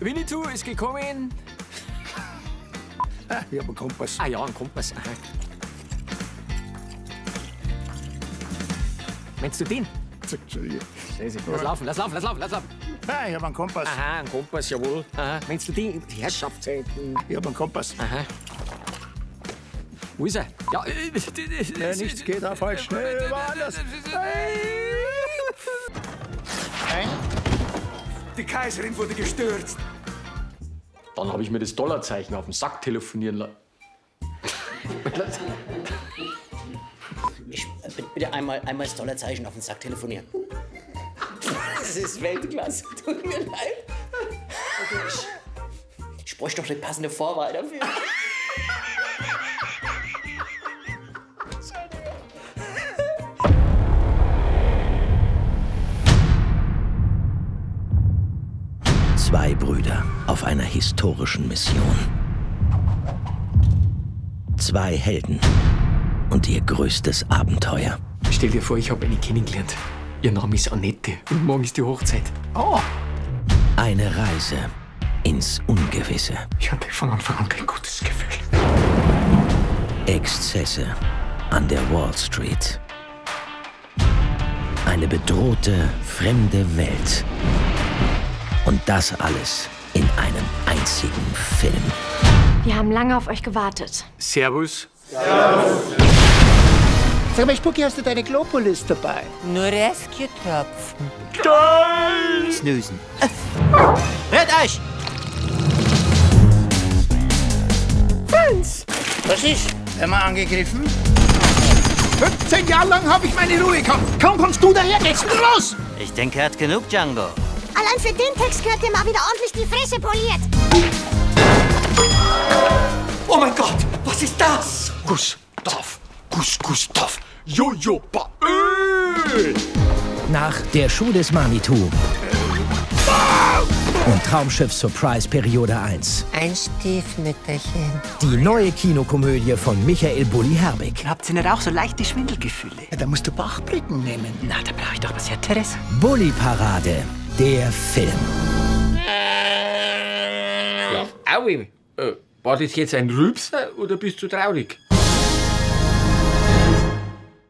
Winnetou ist gekommen. Ah, ich habe einen Kompass. Ah ja, einen Kompass. Aha. Meinst du den? Entschuldigung. Lass laufen. Ah, ich habe einen Kompass. Aha, einen Kompass, jawohl. Aha. Meinst du den? Die Herrschaftszeiten. Ich habe einen Kompass. Aha. Wo ist er? Ja, nichts geht auf halt schnell. Nein. Die Kaiserin wurde gestürzt. Dann habe ich mir das Dollarzeichen auf den Sack telefonieren lassen. Bitte einmal das Dollarzeichen auf den Sack telefonieren. Das ist Weltklasse, tut mir leid. Ich bräuchte doch eine passende Vorwahl dafür. Zwei Brüder auf einer historischen Mission. Zwei Helden und ihr größtes Abenteuer. Stell dir vor, ich habe eine kennengelernt. Ihr Name ist Annette und morgen ist die Hochzeit. Oh. Eine Reise ins Ungewisse. Ich hatte von Anfang an kein gutes Gefühl. Exzesse an der Wall Street. Eine bedrohte, fremde Welt. Und das alles in einem einzigen Film. Wir haben lange auf euch gewartet. Servus. Servus. Sag mal, Spucki, hast du deine Globulis dabei? Nur Rescue-Tropfen. Geil! Snoosen. Hört euch! Fans! Was ist? Werden wir angegriffen? 15 Jahre lang habe ich meine Ruhe gehabt. Kaum kommst du daher, geht's los! Ich denke, er hat genug, Django. Allein für den Text gehört dir mal wieder ordentlich die Fresse poliert. Oh mein Gott, was ist das? Gustav. Jojo, Öl. Nach Der Schuh des Manitou. Und Traumschiff-Surprise-Periode 1. Ein Stiefmütterchen. Die neue Kinokomödie von Michael Bully Herbig. Habt ihr nicht auch so leichte Schwindelgefühle? Ja, da musst du Bachbrücken nehmen. Na, da brauche ich doch was, Herr Teresa. Bulli-Parade, der Film. Ja, Aui, war das jetzt ein Rülpser oder bist du traurig?